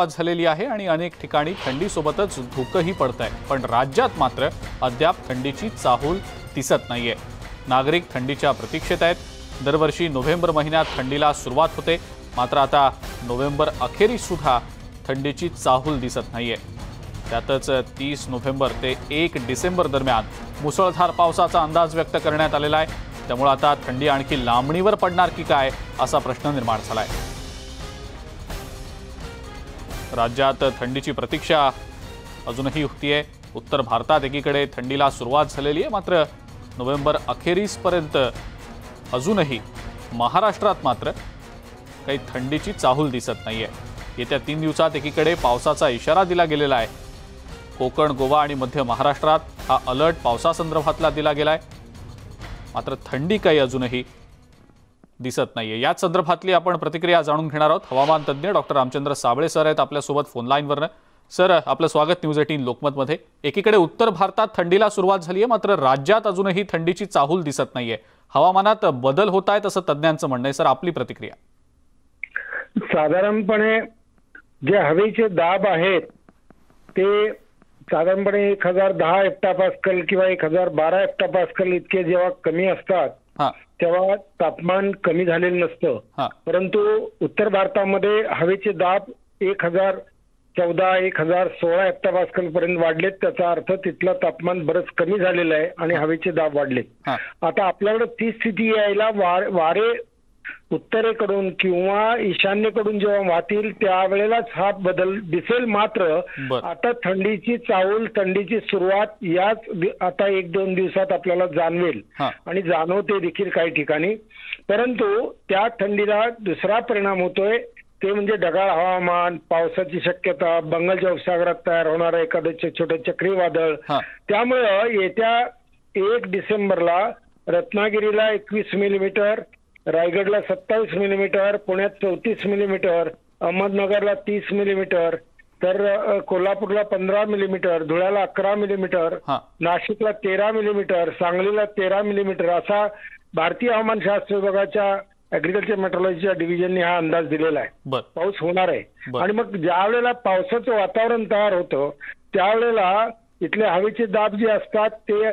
अनेक ठिकाणी थंडीसोबतच धुकंही पडतंय, पण राज्यात मात्र अद्याप थंडीची चाहूल दिसत नाहीये। नागरिक थंडीच्या प्रतीक्षेत आहेत। दरवर्षी नोव्हेंबर महिन्यात थंडीला सुरुवात होते, मात्र आता नोव्हेंबर अखेरीस सुद्धा थंडीची चाहूल दिसत नाहीये। त्यातच 30 नोव्हेंबर ते 1 डिसेंबर दरम्यान मुसळधार पावसाचा अंदाज व्यक्त करण्यात आलेला आहे। त्यामुळे आता थंडी आणखी लांबणीवर पडणार की काय असा प्रश्न निर्माण झालाय। राज्यात थंडीची प्रतीक्षा अजूनही होती आहे। उत्तर भारतात एकीकडे थंडीला सुरुवात झालेली आहे, मात्र नोव्हेंबर अखेरीसपर्यंत अजूनही महाराष्ट्रात मात्र काही थंडीची चाहूल दिसत नाहीये। येत्या 3 दिवसात एकीकडे पावसाचा इशारा दिला गेलेला आहे। कोकण, गोवा आणि मध्य महाराष्ट्रात हा अलर्ट पावसासंदर्भातला दिला गेलाय, मात्र थंडी काही अजूनही दिसत नाहीये। याच संदर्भातली आपण प्रतिक्रिया जाणून घेणार आहोत। हवामान तज्ञ डॉ रामचंद्र साबळे सर आहेत आपल्या सोबत फोन लाईनवर। सर, आपलं स्वागत न्यूज 18 लोकमत मध्ये। एकीकडे उत्तर भारतात थंडीला सुरुवात झाली आहे, मात्र राज्यात अजूनही थंडीची चाहूल दिसत नाहीये। हवामानात बदल होत आहेत असं तज्ञांचं म्हणणं आहे। सर, आपली प्रतिक्रिया? साधारणपणे जे हवेचे दाब आहेत ते साधारणपणे 1010 हेक्टोपास्कल किंवा 1012 हेक्टोपास्कल इतके जेव्हा कमी असतात तेव्हा तापमान कमी झालेलं नसतं। परंतु उत्तर भारतामध्ये हवेचे दाब 1014 1016 हेक्टोपास्कल पर्यंत वाढलेत, त्याचा अर्थ तिथलं तापमान बरंच कमी झालेलं आहे आणि हवेचे दाब वाढलेत। आता आपल्याकडे ती स्थिती यायला वारे उत्तरेकडून किंवा ईशान्येकडून जेव्हा वाहतील त्यावेळेलाच हा बदल दिसेल। मात्र आता थंडीची चाहूल, थंडीची सुरुवात याच आता 1-2 दिवसात आपल्याला जाणवेल आणि जाणवते देखील काही ठिकाणी। परंतु त्या थंडीला दुसरा परिणाम होतोय ते म्हणजे ढगाळ हवामान, पावसाची शक्यता, बंगालच्या उपसागरात तयार होणारा एखादं छोटं चक्रीवादळ। त्यामुळं येत्या 1 डिसेंबरला रत्नागिरीला 21 मिलीमीटर, रायगडला 27 मिलीमीटर, पुण्यात 34 मिलीमीटर, अहमदनगरला 30 मिलीमीटर, तर कोल्हापूरला 15 मिलीमीटर, धुळ्याला 11 मिलीमीटर, नाशिकला 13 मिलीमीटर, सांगलीला 13 मिलीमीटर असा भारतीय हवामान शास्त्र विभागाच्या ऍग्रीकल्चर मेट्रोलॉजीच्या डिव्हिजनने हा अंदाज दिलेला आहे। पाऊस होणार आहे आणि मग ज्या वेळेला पावसाचं वातावरण तयार होतं त्यावेळेला इथले हवेचे दाब जे असतात ते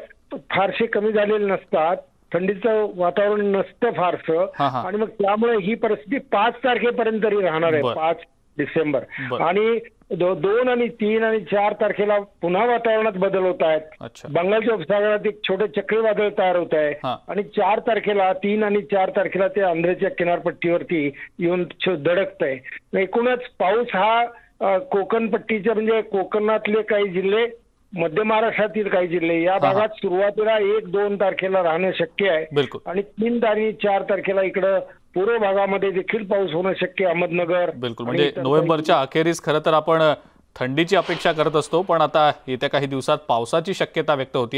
फारसे कमी झालेले नसतात, थंडीचं वातावरण नसतं फारसं, आणि मग त्यामुळे ही परिस्थिती 5 तारखेपर्यंत तरी राहणार आहे, 5 डिसेंबर। आणि 2 आणि 3 आणि 4 तारखेला पुन्हा वातावरणात बदल होत आहेत। बंगालच्या उपसागरात एक छोटे चक्रीवादळ तयार होत आहे आणि 4 तारखेला, 3 आणि 4 तारखेला ते आंध्रच्या किनारपट्टीवरती येऊन धडकत आहे। एकूणच पाऊस हा कोकणपट्टीच्या म्हणजे कोकणातले काही जिल्हे, मध्य महाराष्ट्रातील काही जिल्हे या भागात सुरुवातीला 1-2 तारखेला राहणं शक्य आहे आणि 3 आणि 4 तारखेला इकडं पूर्व भागामध्ये देखील पाऊस होणं शक्य आहे, अहमदनगर। बिलकुल, म्हणजे नोव्हेंबरच्या अखेरीस खरं तर आपण थंडीची अपेक्षा करत असतो, पण आता येत्या काही दिवसात पावसाची शक्यता व्यक्त होते।